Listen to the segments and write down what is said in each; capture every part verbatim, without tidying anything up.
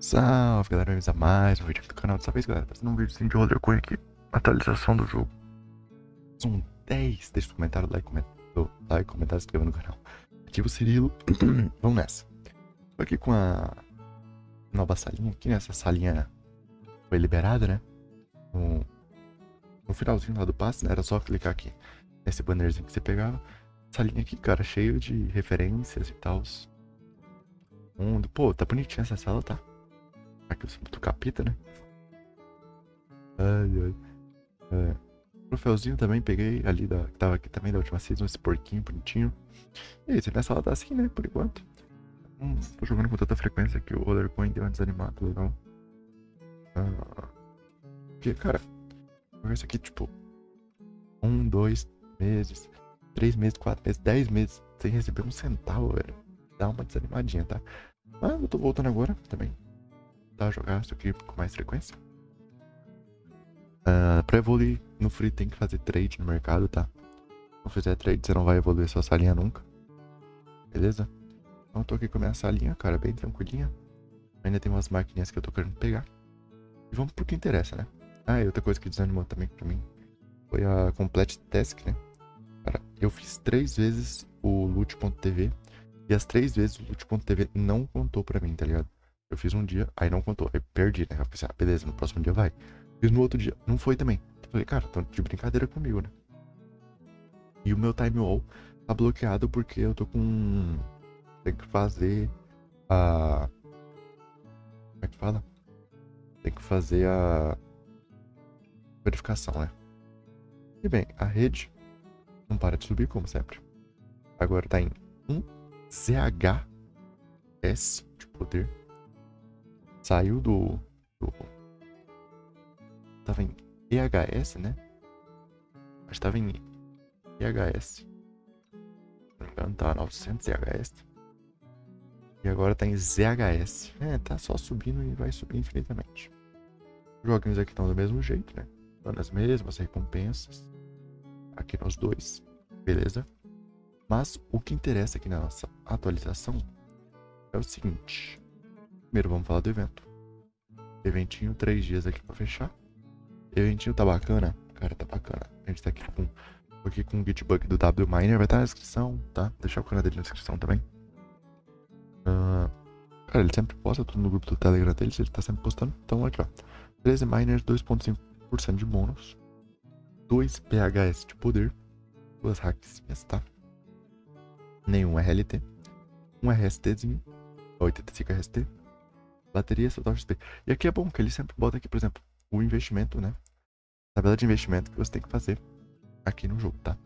Salve galera, bem-vindos a mais um vídeo aqui do canal. Dessa vez, galera, fazendo um vídeo de Rollercoin aqui, atualização do jogo. São dez, deixa o comentário, like, comentário, like, comentário, se inscreva no canal. Ativa o Cirilo, vamos nessa. Tô aqui com a nova salinha aqui, né? Essa salinha foi liberada, né? No, no finalzinho lá do passe, né? Era só clicar aqui nesse bannerzinho que você pegava. Essa linha aqui, cara, cheio de referências e tal. Mundo. Pô, tá bonitinha essa sala, tá? Aqui o símbolo do capita, né? Ai, ai. É. Troféuzinho também peguei ali, da, que tava aqui também da última season, esse porquinho bonitinho. E aí, minha sala tá assim, né? Por enquanto. Não tô jogando com tanta frequência que o Rollercoin deu uma desanimada, legal. Ah. Porque, cara, jogar isso aqui, tipo, um, dois meses, três meses, quatro meses, dez meses, sem receber um centavo, velho. Dá uma desanimadinha, tá? Mas eu tô voltando agora também. Tá, jogar isso aqui com mais frequência. Uh, pra evoluir no free tem que fazer trade no mercado, tá? Se não fizer trade, você não vai evoluir sua salinha nunca. Beleza? Então eu tô aqui com a minha salinha, cara, bem tranquilinha. Ainda tem umas maquininhas que eu tô querendo pegar. E vamos pro que interessa, né? Ah, e outra coisa que desanimou também pra mim foi a Complete Task, né? Cara, eu fiz três vezes o Loot ponto T V. E as três vezes o Loot ponto T V não contou pra mim, tá ligado? Eu fiz um dia, aí não contou, aí perdi, né? Eu pensei, ah, beleza, no próximo dia vai. Fiz no outro dia, não foi também. Eu falei, cara, tão de brincadeira comigo, né? E o meu time wall tá bloqueado porque eu tô com... Tem que fazer a... Como é que fala? Tem que fazer a... verificação, né? E bem, a rede não para de subir, como sempre. Agora tá em um Z H S de poder. Saiu do, do... Tava em E H S, né? Acho que tava em E H S. Se não me engano, tava novecentos E H S. E agora tá em Z H S. É, tá só subindo e vai subir infinitamente. Os joguinhos aqui estão do mesmo jeito, né? Estão nas mesmas recompensas. Aqui nos dois. Beleza? Mas o que interessa aqui na nossa atualização é o seguinte. Primeiro vamos falar do evento. Eventinho, três dias aqui pra fechar. Eventinho tá bacana? Cara, tá bacana. A gente tá aqui com, aqui com o Gitbug do W miner. Vai estar tá na descrição, tá? Deixar o canal dele na descrição também. Uh, cara, ele sempre posta tudo no grupo do Telegram dele. Ele tá sempre postando. Então, aqui ó. treze miners, dois vírgula cinco por cento de bônus. dois P H S de poder. Duas hackzinhas, tá? Nenhum R L T. Um RSTzinho. oitenta e cinco R S T. Bateria, total X P. E aqui é bom que ele sempre bota aqui, por exemplo, o investimento, né? Tabela de investimento que você tem que fazer aqui no jogo, tá?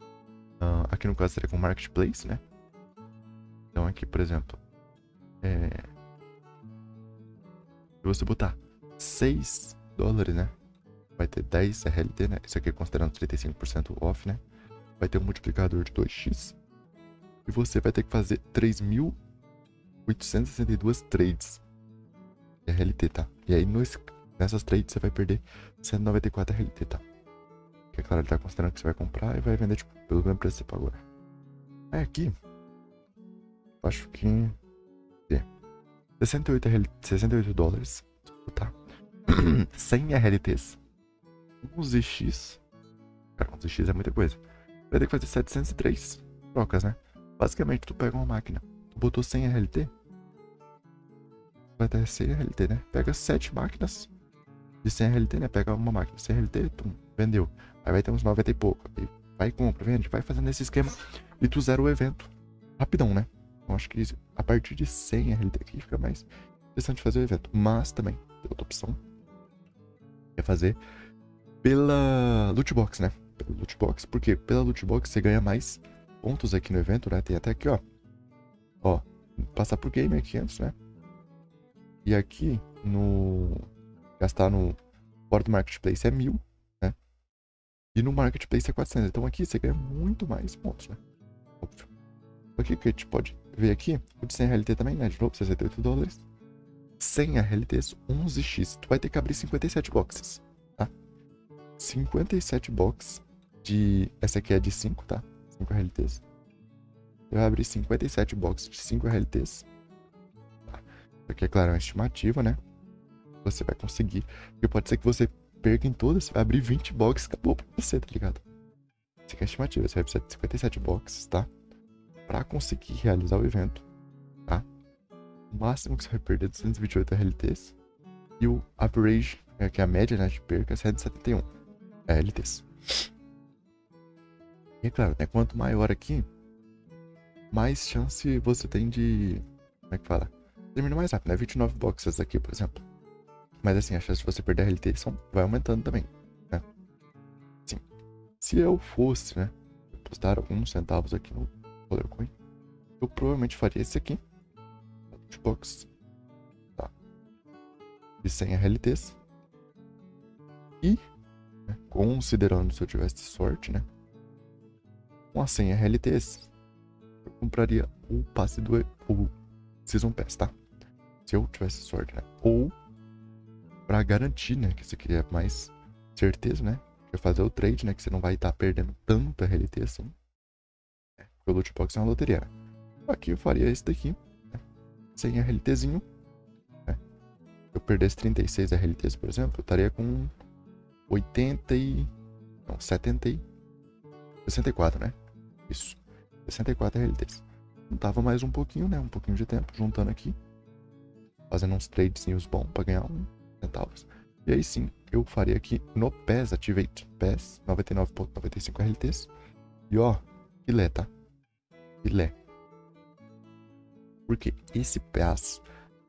Uh, aqui no caso seria com Marketplace, né? Então aqui, por exemplo, é... se você botar seis dólares, né? Vai ter dez R L T, né? Isso aqui é considerando trinta e cinco por cento off, né? Vai ter um multiplicador de dois x. E você vai ter que fazer três mil oitocentos e sessenta e dois trades. R L T, tá? E aí nos, nessas trades você vai perder cento e noventa e quatro R L T, tá? Que é claro, ele tá considerando que você vai comprar e vai vender tipo, pelo mesmo preço que você pagou, né? Aí aqui, acho que é sessenta e oito dólares, tá? cem R L Ts, onze x, cara, onze x é muita coisa. Vai ter que fazer setecentos e três trocas, né? Basicamente, tu pega uma máquina, tu botou cem R L T, vai ter cem R L T, né? Pega sete máquinas de cem R L T, né? Pega uma máquina de cem R L T, pum, vendeu. Aí vai ter uns noventa e pouco. Aí vai, compra, vende, vai fazendo esse esquema e tu zera o evento. Rapidão, né? Eu acho que a partir de cem R L T aqui fica mais interessante fazer o evento. Mas também, tem outra opção. É fazer pela Lootbox, né? Pela Lootbox, porque pela Lootbox você ganha mais pontos aqui no evento, né? Tem até aqui, ó. Ó, passar por game é quinhentos, né? E aqui no... gastar no... fora do Marketplace é mil, né? E no Marketplace é quatrocentos. Então aqui você ganha muito mais pontos, né? Óbvio. Aqui que a gente pode ver aqui, o de cem R L T também, né? De novo, sessenta e oito dólares. cem R L Ts, onze x. Tu vai ter que abrir cinquenta e sete boxes, tá? cinquenta e sete boxes de... Essa aqui é de cinco, tá? cinco R L Ts. Eu abri cinquenta e sete boxes de cinco R L Ts. aqui é claro, é uma estimativa, né? Você vai conseguir. Porque pode ser que você perca em todas, você vai abrir vinte boxes, acabou pra você, tá ligado? Isso aqui é estimativa, você vai precisar de cinquenta e sete boxes, tá? Pra conseguir realizar o evento, tá? O máximo que você vai perder é duzentos e vinte e oito R L Ts. E o average, que é a média, né, de perca, é cento e setenta e um R L Ts. E é claro, né, quanto maior aqui, mais chance você tem de... Como é que fala? Termina mais rápido, né? vinte e nove boxes aqui, por exemplo. Mas assim, a chance de você perder a R L T são... vai aumentando também, né? Sim. Se eu fosse, né, postar alguns centavos aqui no Rollercoin, eu provavelmente faria esse aqui. De boxes. Tá. De cem R L Ts. E, né, considerando se eu tivesse sorte, né? Com as cem R L Ts, eu compraria o passe do o Season Pass, tá? Se eu tivesse sorte, né? Ou, pra garantir, né? Que você queria mais certeza, né? Que eu fazer o trade, né? Que você não vai estar tá perdendo tanto R L T assim. Né? Porque o Lootbox é uma loteria, né? Aqui eu faria esse daqui, né? Sem RLTzinho, né? Se eu perdesse trinta e seis R L Ts, por exemplo, eu estaria com oitenta e... Não, setenta e... sessenta e quatro, né? Isso, sessenta e quatro R L Ts. Juntava mais um pouquinho, né? Um pouquinho de tempo, juntando aqui, fazendo uns tradezinhos bons pra ganhar um centavos. E aí sim, eu faria aqui no P E S, Activate P E S, noventa e nove vírgula noventa e cinco R L Ts. E ó, filé, tá? Filé. Porque esse P E S,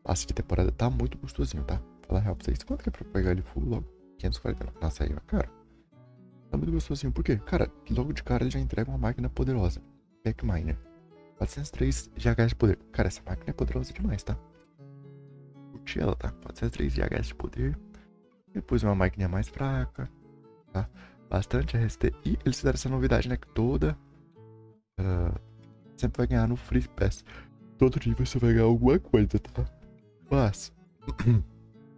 passe de temporada, tá muito gostosinho, tá? Vou falar real pra vocês. Quanto que é pra pegar ele full logo? quinhentos e quarenta. Nossa, aí, cara. Tá muito gostosinho, por quê? Cara, logo de cara ele já entrega uma máquina poderosa. W miner. quatrocentos e três G H de poder. Cara, essa máquina é poderosa demais, tá? Curti ela, tá? quatrocentos e três G H de poder. Depois uma máquina mais fraca, tá? Bastante R S T. E eles fizeram essa novidade, né? Que toda... Uh, sempre vai ganhar no Free Pass. Todo dia você vai ganhar alguma coisa, tá? Mas...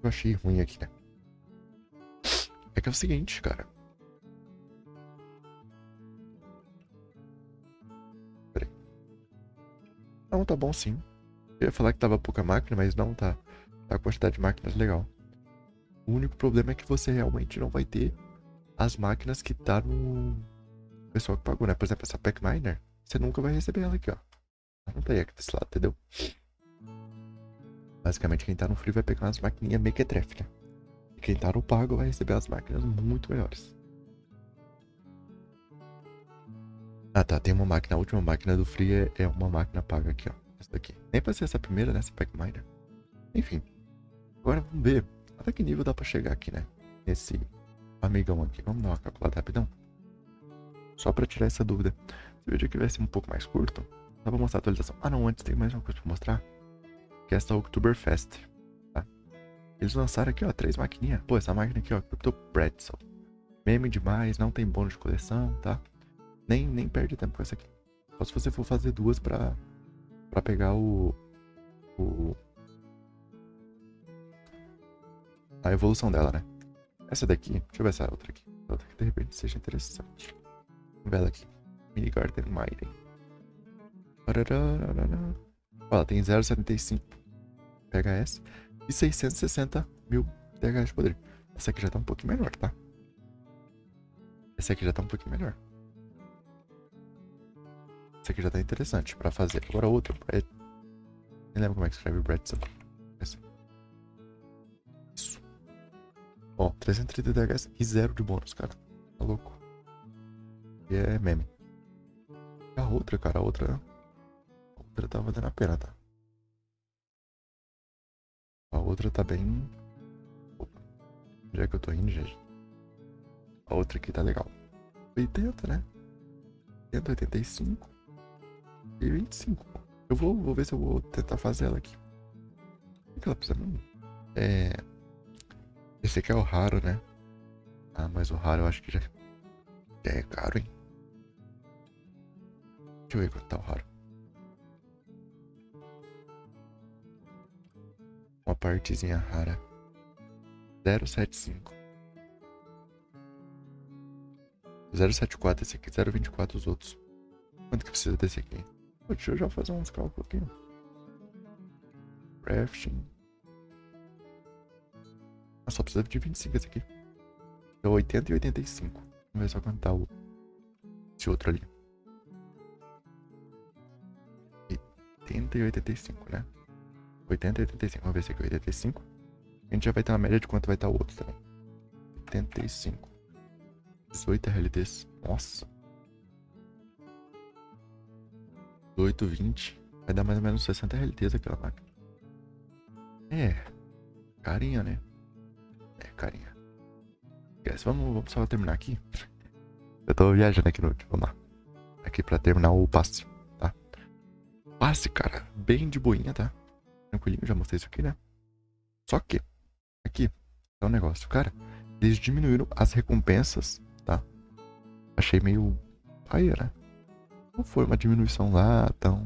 eu achei ruim aqui, né? É que é o seguinte, cara. Não, tá bom sim. Eu ia falar que tava pouca máquina, mas não tá. Tá a quantidade de máquinas legal. O único problema é que você realmente não vai ter as máquinas que tá no... O pessoal que pagou, né? Por exemplo, essa W miner, você nunca vai receber ela aqui, ó. Ela não tá aí aqui desse lado, entendeu? Basicamente, quem tá no free vai pegar umas maquininhas mequetrefe, né? E quem tá no pago vai receber as máquinas muito melhores. Ah tá, tem uma máquina, a última máquina do Free é, é uma máquina paga aqui, ó. Essa daqui. Nem pra ser essa primeira, né? Essa W miner. Enfim. Agora vamos ver até que nível dá pra chegar aqui, né? Nesse amigão aqui. Vamos dar uma calculada rapidão. Só pra tirar essa dúvida. Se o vídeo aqui vai ser um pouco mais curto, dá pra mostrar a atualização. Ah não, antes tem mais uma coisa pra mostrar. Que é essa Oktoberfest, tá? Eles lançaram aqui, ó, três maquininhas. Pô, essa máquina aqui, ó, Crypto Pretzel. Meme demais, não tem bônus de coleção, tá? Nem, nem perde tempo com essa aqui. Só se você for fazer duas pra, pra pegar o, o... a evolução dela, né? Essa daqui. Deixa eu ver essa outra aqui. Essa outra que de repente seja interessante. Vamos ver ela aqui. Minigarden Mining. Olha, tem zero vírgula setenta e cinco. Pega essa. E seiscentos e sessenta mil D H de poder. Essa aqui já tá um pouquinho melhor, tá? Essa aqui já tá um pouquinho melhor. Essa aqui já tá interessante pra fazer. Agora outra. Bread... Nem lembro como é que escreve Pretzel. Essa. Isso. Ó, trezentos e trinta D H S e zero de bônus, cara. Tá louco. E é meme. E a outra, cara. A outra... A outra tava dando a pena, tá? A outra tá bem... Opa. Já que eu tô indo, gente. A outra aqui tá legal. oitenta, né? cento e oitenta e cinco. E vinte e cinco. Eu vou, vou ver se eu vou tentar fazer ela aqui. O que ela precisa mesmo? É... Esse aqui é o raro, né? Ah, mas o raro eu acho que já... já é caro, hein? Deixa eu ver quanto tá o raro. Uma partezinha rara. zero vírgula setenta e cinco. zero vírgula setenta e quatro esse aqui, zero vírgula vinte e quatro os outros. Quanto que precisa desse aqui? Deixa eu já fazer uns cálculos aqui. Crafting, Eu só preciso de vinte e cinco esse aqui. Então oitenta e oitenta e cinco. Vamos ver só quanto tá o... esse outro ali. oitenta e oitenta e cinco, né? oitenta e oitenta e cinco. Vamos ver se aqui é oitenta e cinco. A gente já vai ter uma média de quanto vai estar o outro também. oitenta e cinco. dezoito R L Ts. Nossa. dezoito, vinte. Vai dar mais ou menos sessenta R L Ts aquela máquina. É. Carinha, né? É, carinha. Esquece. Vamos, vamos só terminar aqui. Eu tô viajando aqui no último. Vamos lá. Aqui pra terminar o passe, tá? Passe, cara. Bem de boinha, tá? Tranquilinho. Já mostrei isso aqui, né? Só que. Aqui. É um negócio, cara. Eles diminuíram as recompensas, tá? Achei meio... Aí, né? Não foi uma diminuição lá tão...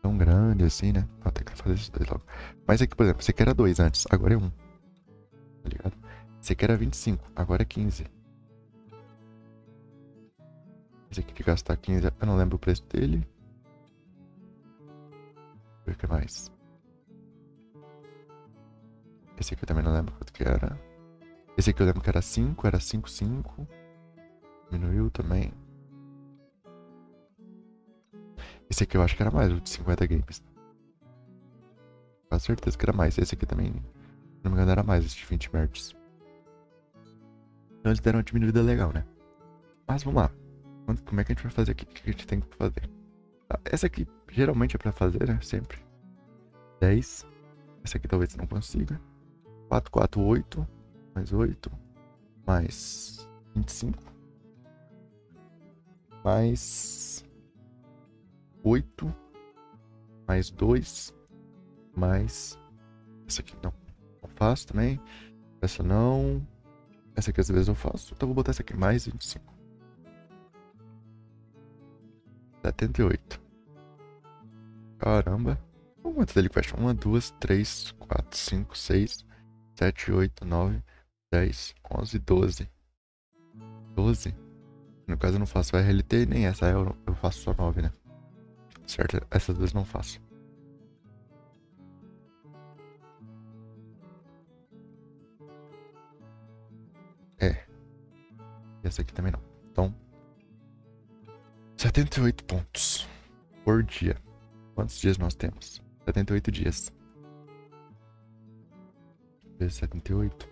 Tão grande assim, né? Vou ter que fazer isso daí logo. Mas aqui, por exemplo, você que era dois antes, agora é um. Tá ligado? Você que era vinte e cinco, agora é quinze. Esse aqui de gastar quinze, eu não lembro o preço dele. O que mais? Esse aqui eu também não lembro quanto que era. Esse aqui eu lembro que era cinco, era cinco, cinco. Diminuiu também. Esse aqui eu acho que era mais, o de cinquenta games. Com certeza que era mais. Esse aqui também, se não me engano, era mais, esse de vinte merges. Então eles deram uma diminuída legal, né? Mas vamos lá. Como é que a gente vai fazer aqui? O que a gente tem que fazer? Essa aqui geralmente é pra fazer, né? Sempre. dez. Essa aqui talvez não consiga. quatro, quatro, oito. Mais oito, mais vinte e cinco, mais oito, mais dois, mais... Essa aqui não, não faço também, essa não, essa aqui às vezes eu faço, então vou botar essa aqui, mais vinte e cinco, setenta e oito, caramba, quantas dele fecham? um, dois, três, quatro, cinco, seis, sete, oito, nove, dez, onze, doze. doze? No caso eu não faço R L T nem essa, eu, eu faço só nove, né? Certo? Essas duas não faço. É. E essa aqui também não. Então, setenta e oito pontos por dia. Quantos dias nós temos? setenta e oito dias. Vezes setenta e oito.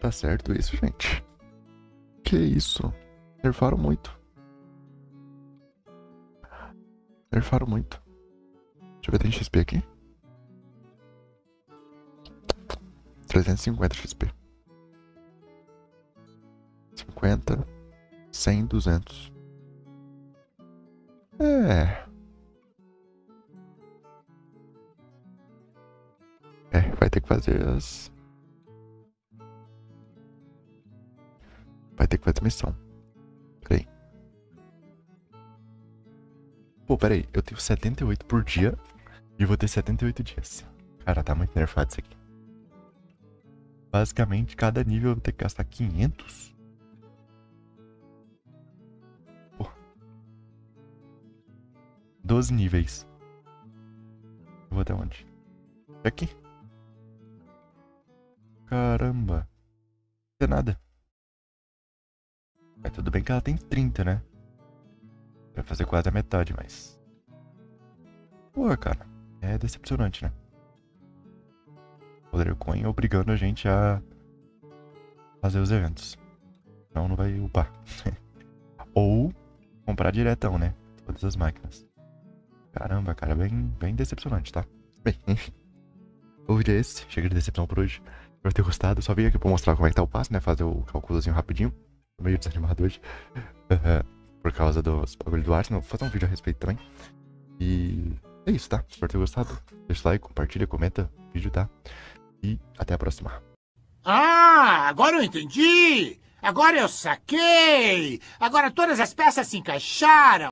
Tá certo isso, gente? Que isso? Nerfaram muito. Nerfaram muito. Deixa eu ver, tem X P aqui? trezentos e cinquenta X P. cinquenta, cem, duzentos. É... É, vai ter que fazer as... Vai ter que fazer missão. Peraí. Pô, peraí. Eu tenho setenta e oito por dia e vou ter setenta e oito dias. Cara, tá muito nerfado isso aqui. Basicamente, cada nível eu vou ter que gastar quinhentos. Pô. doze níveis. Eu vou até onde? Aqui. Caramba. Não é nada. Mas tudo bem que ela tem trinta, né? Vai fazer quase a metade, mas... Pô, cara. É decepcionante, né? O Rollercoin obrigando a gente a... fazer os eventos. Senão não vai upar. Ou comprar diretão, né? Todas as máquinas. Caramba, cara. Bem, bem decepcionante, tá? Bem, enfim. O vídeo é esse. Chega de decepção por hoje. Espero ter gostado, só vim aqui pra mostrar como é que tá o passo, né? Fazer o calculozinho rapidinho. Tô meio desanimado hoje. Por causa dos bagulho do Arsenal. Vou fazer um vídeo a respeito também. E é isso, tá? Espero ter gostado. Deixa o like, compartilha, comenta o vídeo, tá? E até a próxima. Ah, agora eu entendi! Agora eu saquei! Agora todas as peças se encaixaram!